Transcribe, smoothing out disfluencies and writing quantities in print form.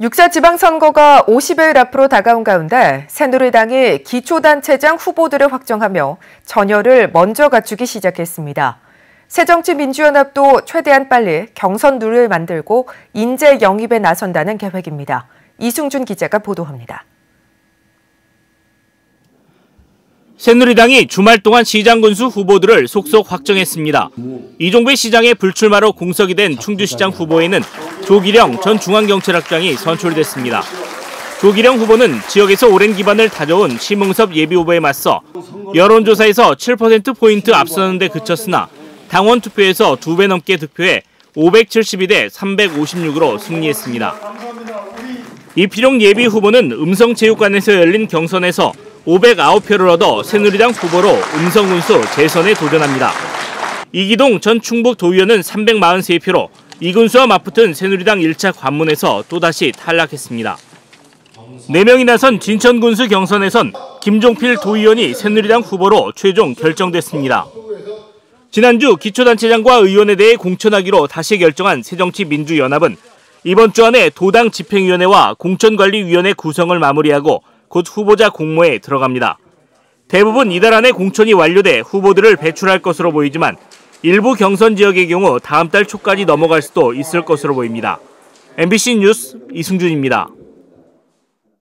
6.4 지방선거가 50일 앞으로 다가온 가운데 새누리당이 기초단체장 후보들을 확정하며 전열을 먼저 갖추기 시작했습니다. 새정치민주연합도 최대한 빨리 경선 룰을 만들고 인재 영입에 나선다는 계획입니다. 이승준 기자가 보도합니다. 새누리당이 주말 동안 시장 군수 후보들을 속속 확정했습니다. 이종배 시장의 불출마로 공석이 된 충주시장 후보에는 조기령 전 중앙경찰학장이 선출됐습니다. 조기령 후보는 지역에서 오랜 기반을 다져온 심흥섭 예비후보에 맞서 여론조사에서 7%포인트 앞서는 데 그쳤으나 당원 투표에서 2배 넘게 득표해 572대 356으로 승리했습니다. 이필용 예비후보는 음성체육관에서 열린 경선에서 509표를 얻어 새누리당 후보로 음성군수 재선에 도전합니다. 이기동 전 충북 도의원은 343표로 이군수와 맞붙은 새누리당 1차 관문에서 또다시 탈락했습니다. 4명이 나선 진천군수 경선에선 김종필 도의원이 새누리당 후보로 최종 결정됐습니다. 지난주 기초단체장과 의원에 대해 공천하기로 다시 결정한 새정치민주연합은 이번 주 안에 도당 집행위원회와 공천관리위원회 구성을 마무리하고 곧 후보자 공모에 들어갑니다. 대부분 이달 안에 공천이 완료돼 후보들을 배출할 것으로 보이지만 일부 경선 지역의 경우 다음 달 초까지 넘어갈 수도 있을 것으로 보입니다. MBC 뉴스 이승준입니다.